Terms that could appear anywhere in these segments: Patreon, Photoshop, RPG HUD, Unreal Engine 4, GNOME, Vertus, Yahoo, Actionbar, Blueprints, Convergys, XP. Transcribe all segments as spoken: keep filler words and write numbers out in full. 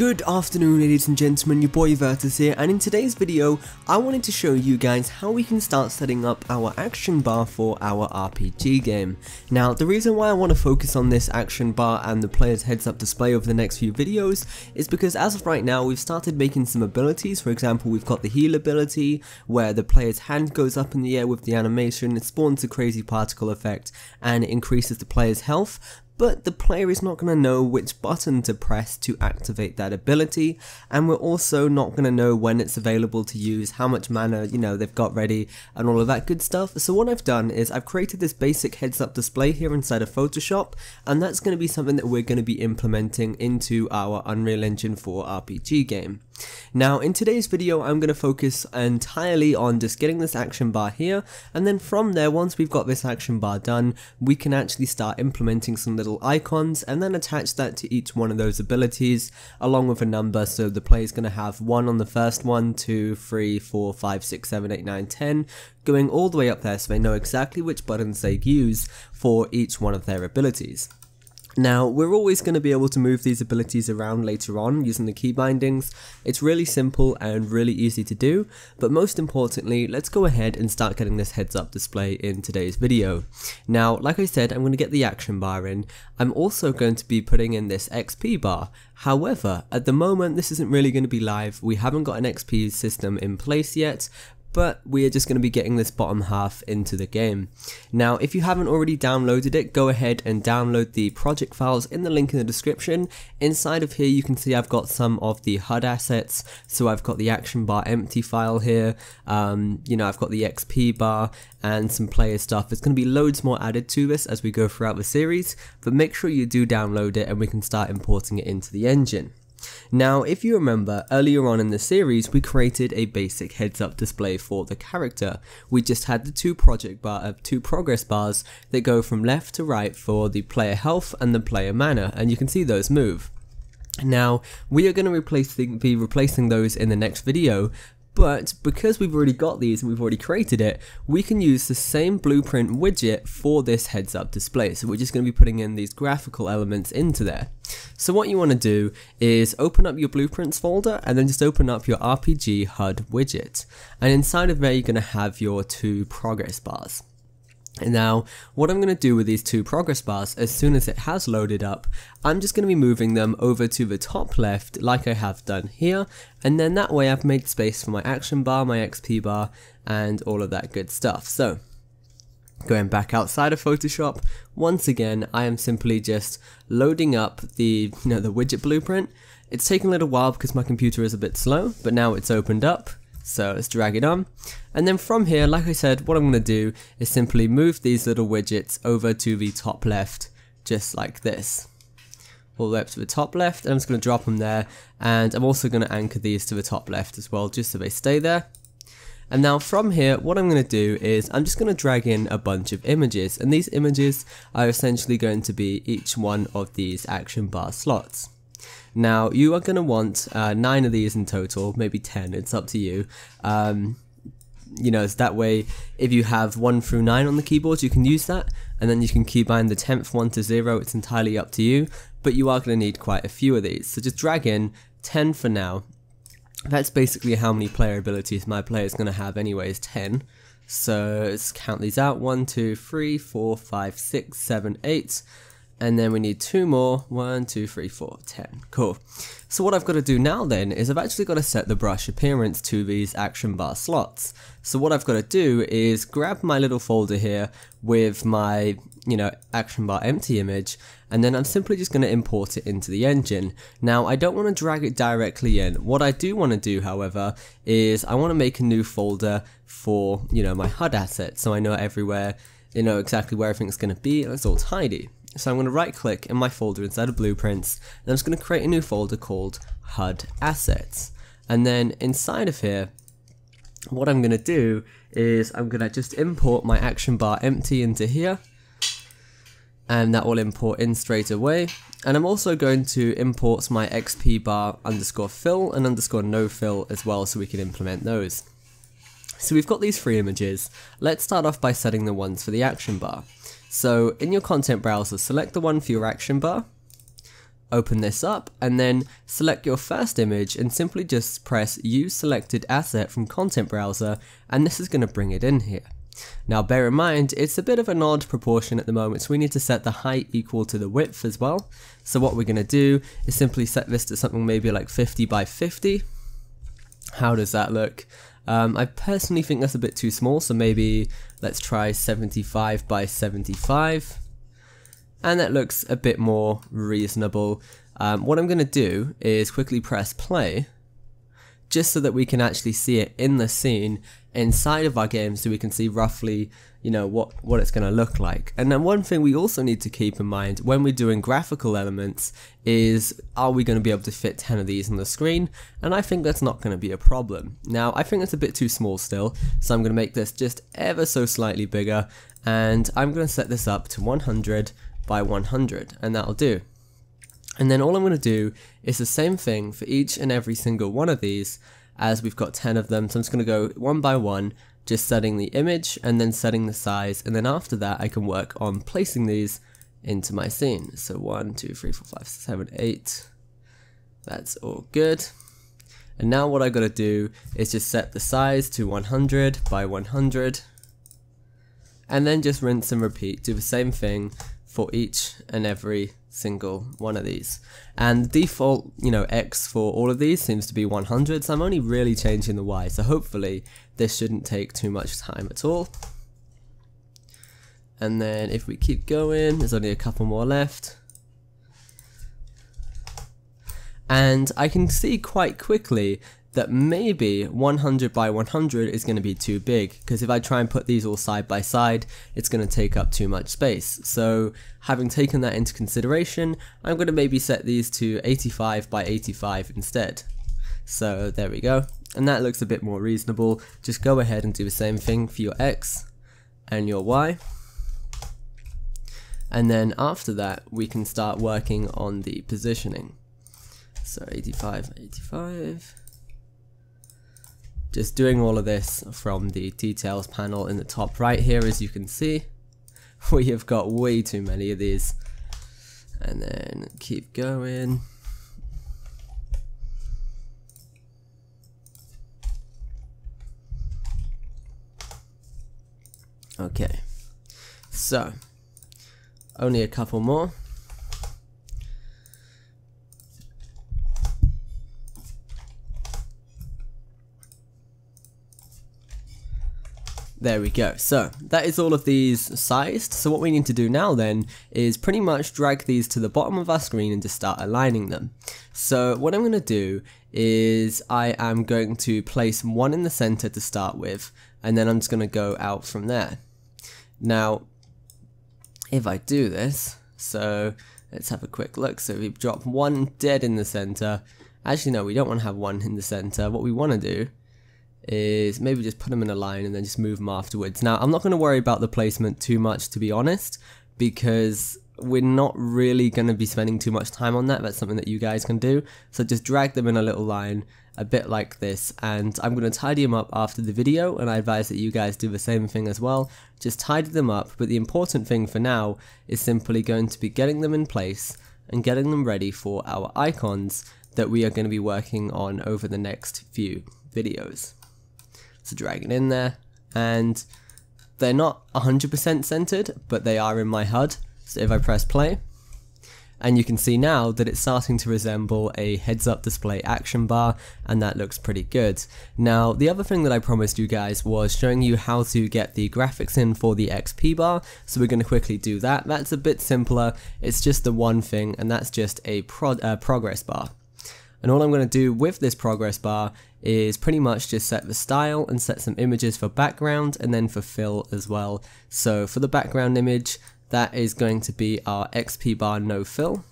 Good afternoon ladies and gentlemen, your boy Vertus here, and in today's video I wanted to show you guys how we can start setting up our action bar for our R P G game. Now the reason why I want to focus on this action bar and the player's heads up display over the next few videos is because as of right now we've started making some abilities. For example, we've got the heal ability where the player's hand goes up in the air with the animation, it spawns a crazy particle effect and it increases the player's health. But the player is not going to know which button to press to activate that ability, and we're also not going to know when it's available to use, how much mana, you know, they've got ready and all of that good stuff. So what I've done is I've created this basic heads up display here inside of Photoshop, and that's going to be something that we're going to be implementing into our Unreal Engine four R P G game. Now in today's video I'm going to focus entirely on just getting this action bar here, and then from there, once we've got this action bar done, we can actually start implementing some little icons and then attach that to each one of those abilities along with a number. So the player is going to have one on the first one, two, three, four, five, six, seven, eight, nine, ten, going all the way up there, so they know exactly which buttons they use for each one of their abilities. Now we're always going to be able to move these abilities around later on using the key bindings. It's really simple and really easy to do, but most importantly let's go ahead and start getting this heads up display in today's video. Now like I said, I'm going to get the action bar in. I'm also going to be putting in this X P bar. However, at the moment this isn't really going to be live, we haven't got an X P system in place yet, but we are just going to be getting this bottom half into the game. Now if you haven't already downloaded it, go ahead and download the project files in the link in the description. Inside of here you can see I've got some of the H U D assets, so I've got the action bar empty file here, um, you know, I've got the X P bar and some player stuff. There's going to be loads more added to this as we go throughout the series, but make sure you do download it and we can start importing it into the engine. Now if you remember, earlier on in the series we created a basic heads up display for the character. We just had the two project bar, uh, two progress bars that go from left to right for the player health and the player mana, and you can see those move. Now we are going to replace the, be replacing those in the next video. But because we've already got these and we've already created it, we can use the same blueprint widget for this heads up display. So we're just going to be putting in these graphical elements into there. So what you want to do is open up your blueprints folder and then just open up your R P G H U D widget. And inside of there you're going to have your two progress bars. Now what I'm going to do with these two progress bars, as soon as it has loaded up, I'm just going to be moving them over to the top left like I have done here, and then that way I've made space for my action bar, my X P bar and all of that good stuff. So going back outside of Photoshop, once again I am simply just loading up the, you know, the widget blueprint. It's taken a little while because my computer is a bit slow, but now it's opened up. So let's drag it on, and then from here, like I said, what I'm going to do is simply move these little widgets over to the top left, just like this, all the way up to the top left, and I'm just going to drop them there, and I'm also going to anchor these to the top left as well, just so they stay there. And now from here, what I'm going to do is I'm just going to drag in a bunch of images, and these images are essentially going to be each one of these action bar slots. Now you are going to want uh, nine of these in total, maybe ten, it's up to you. Um, you know, so that way if you have one through nine on the keyboard you can use that, and then you can keybind the tenth one to zero, it's entirely up to you, but you are going to need quite a few of these. So just drag in ten for now. That's basically how many player abilities my player is going to have anyways, ten. So let's count these out, one, two, three, four, five, six, seven, eight. And then we need two more, one, two, three, four, ten, cool. So what I've got to do now then is I've actually got to set the brush appearance to these action bar slots. So what I've got to do is grab my little folder here with my, you know, action bar empty image, and then I'm simply just going to import it into the engine. Now I don't want to drag it directly in. What I do want to do however is I want to make a new folder for, you know, my H U D asset, so I know everywhere, you know, exactly where everything's going to be and it's all tidy. So I'm going to right click in my folder inside of Blueprints, and I'm just going to create a new folder called H U D Assets. And then inside of here, what I'm going to do is I'm going to just import my action bar empty into here, and that will import in straight away. And I'm also going to import my X P bar underscore fill and underscore no fill as well, so we can implement those. So we've got these three images. Let's start off by setting the ones for the action bar. So in your content browser, select the one for your action bar, Open this up and then select your first image and simply just press Use Selected Asset from Content Browser, and this is going to bring it in here. Now bear in mind, it's a bit of an odd proportion at the moment, so we need to set the height equal to the width as well. So what we're going to do is simply set this to something maybe like fifty by fifty. How does that look? Um, I personally think that's a bit too small, so maybe let's try seventy-five by seventy-five. And that looks a bit more reasonable. Um, what I'm going to do is quickly press play, just so that we can actually see it in the scene inside of our game, so we can see roughly, you know, what, what it's going to look like. And then one thing we also need to keep in mind when we're doing graphical elements is, are we going to be able to fit ten of these on the screen? And I think that's not going to be a problem. Now, I think that's a bit too small still, so I'm going to make this just ever so slightly bigger, and I'm going to set this up to one hundred by one hundred, and that'll do. And then all I'm going to do is the same thing for each and every single one of these, as we've got ten of them. So I'm just going to go one by one, just setting the image and then setting the size, and then after that I can work on placing these into my scene. So one, two, three, four, five, six, seven, eight, that's all good. And now what I've got to do is just set the size to one hundred by one hundred, and then just rinse and repeat, do the same thing for each and every single one of these. And the default, you know, X for all of these seems to be one hundred, so I'm only really changing the Y, so hopefully this shouldn't take too much time at all. And then if we keep going, there's only a couple more left. And I can see quite quickly that maybe one hundred by one hundred is going to be too big, because if I try and put these all side by side, it's going to take up too much space. So having taken that into consideration, I'm going to maybe set these to eighty-five by eighty-five instead. So there we go, and that looks a bit more reasonable. Just go ahead and do the same thing for your X and your Y, and then after that we can start working on the positioning. So eighty-five, eighty-five. Just doing all of this from the details panel in the top right here, as you can see. We have got way too many of these. And then keep going. Okay, so only a couple more. There we go. So that is all of these sized. So what we need to do now then is pretty much drag these to the bottom of our screen and just start aligning them. So what I'm going to do is I am going to place one in the center to start with, and then I'm just going to go out from there. Now if I do this, so let's have a quick look. So we drop one dead in the center. Actually no, we don't want to have one in the center. What we want to do is maybe just put them in a line and then just move them afterwards. Now I'm not going to worry about the placement too much, to be honest, because we're not really going to be spending too much time on that. That's something that you guys can do. So just drag them in a little line, a bit like this, and I'm going to tidy them up after the video, and I advise that you guys do the same thing as well. Just tidy them up, but the important thing for now is simply going to be getting them in place and getting them ready for our icons that we are going to be working on over the next few videos. So drag it in there, and they're not one hundred percent centered, but they are in my H U D. So if I press play, and you can see now that it's starting to resemble a heads-up display action bar, and that looks pretty good. Now the other thing that I promised you guys was showing you how to get the graphics in for the X P bar, so we're going to quickly do that. That's a bit simpler, it's just the one thing, and that's just a prod, uh, progress bar. And all I'm going to do with this progress bar is pretty much just set the style and set some images for background and then for fill as well. So for the background image, that is going to be our X P bar no fill.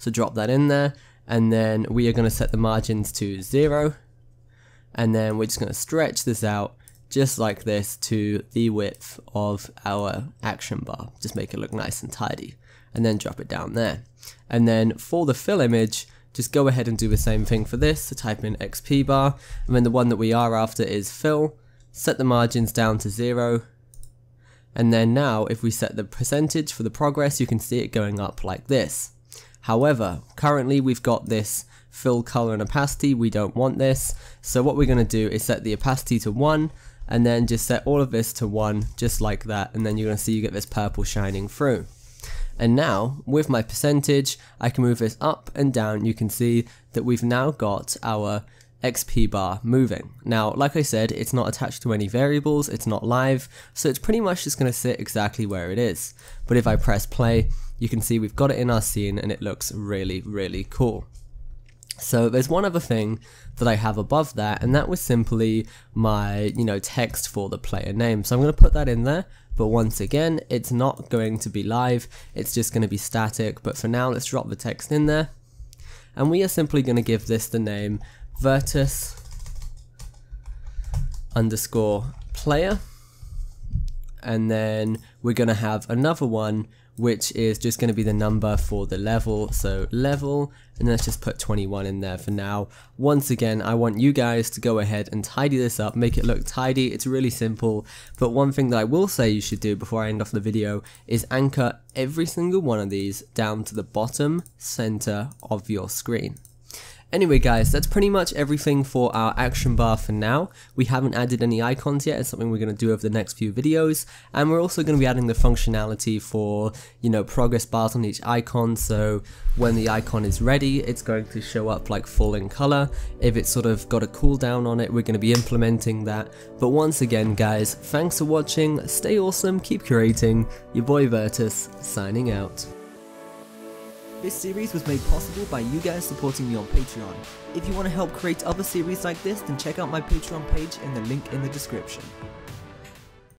So drop that in there, and then we are going to set the margins to zero. And then we're just going to stretch this out just like this to the width of our action bar. Just make it look nice and tidy, and then drop it down there. And then for the fill image, just go ahead and do the same thing for this. So type in X P bar, and then the one that we are after is fill, set the margins down to zero, and then now if we set the percentage for the progress, you can see it going up like this. However, currently we've got this fill color and opacity. We don't want this. So what we're going to do is set the opacity to one and then just set all of this to one, just like that. And then you're going to see you get this purple shining through. And now with my percentage, I can move this up and down. You can see that we've now got our X P bar moving. Now, like I said, it's not attached to any variables, it's not live, so it's pretty much just going to sit exactly where it is. But if I press play, you can see we've got it in our scene and it looks really, really cool. So there's one other thing that I have above that, and that was simply my, you know, text for the player name. So I'm going to put that in there, but once again, it's not going to be live, it's just going to be static. But for now, let's drop the text in there, and we are simply going to give this the name vertex underscore player, and then we're going to have another one which is just going to be the number for the level, so level, and let's just put twenty-one in there for now. Once again, I want you guys to go ahead and tidy this up, make it look tidy. It's really simple, but one thing that I will say you should do before I end off the video is anchor every single one of these down to the bottom center of your screen. Anyway guys, that's pretty much everything for our action bar for now. We haven't added any icons yet, it's something we're going to do over the next few videos, and we're also going to be adding the functionality for, you know, progress bars on each icon, so when the icon is ready, it's going to show up like full in color. If it's sort of got a cooldown on it, we're going to be implementing that. But once again guys, thanks for watching, stay awesome, keep creating, your boy Vertus, signing out. This series was made possible by you guys supporting me on Patreon. If you want to help create other series like this, then check out my Patreon page and the link in the description.